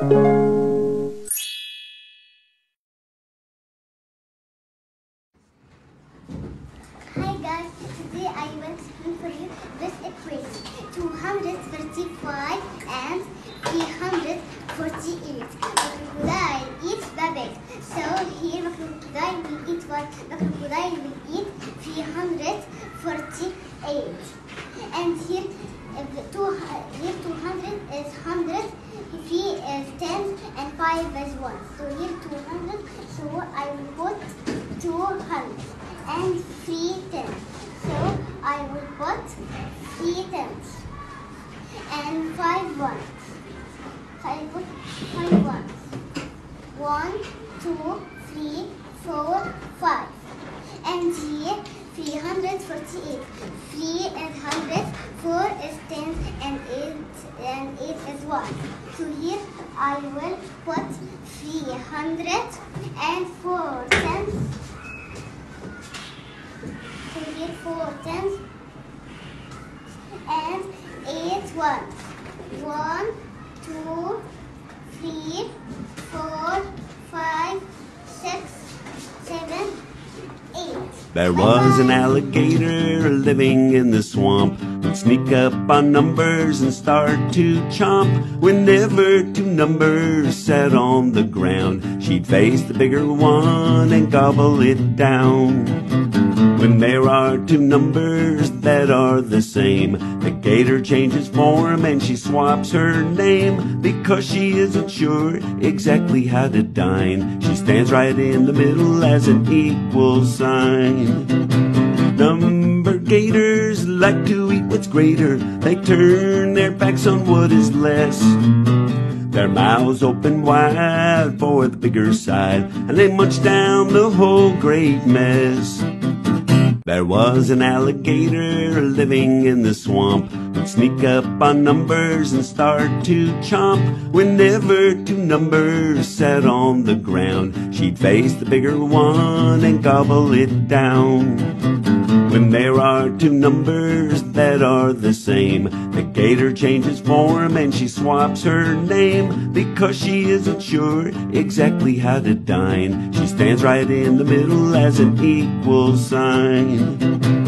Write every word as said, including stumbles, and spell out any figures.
Hi guys, today I will explain for you this equation: two hundred thirty-five and three hundred forty-eight. Makrukulai eats babies. So here Makrukulai will eat what? Makrukulai will eat three hundred forty-eight. And here two here two hundred is one hundred. three is ten and five is one. So here two hundred. So I will put two hundred and three tens. So I will put three tens and five ones. So I will put five ones. One, two, three, four, five. And here three hundred forty-eight. Three is hundred, four is ten, and eight and eight is one. So here I will put three hundred and four tens. So here four tens and eight ones. One, two, three, four, five, six, seven. There was an alligator living in the swamp. He'd sneak up on numbers and start to chomp. Whenever two numbers sat on the ground, she'd face the bigger one and gobble it down. When there are two numbers that are the same, the gator changes form and she swaps her name. Because she isn't sure exactly how to dine, she stands right in the middle as an equal sign. Number gators like to eat what's greater. They turn their backs on what is less. Their mouths open wide for the bigger side, and they munch down the whole great mess. There was an alligator living in the swamp. He'd sneak up on numbers and start to chomp. Whenever two numbers sat on the ground, she'd face the bigger one and gobble it down. When there are two numbers that are the same, the gator changes form and she swaps her name. Because she isn't sure exactly how to dine, she stands right in the middle as an equal sign.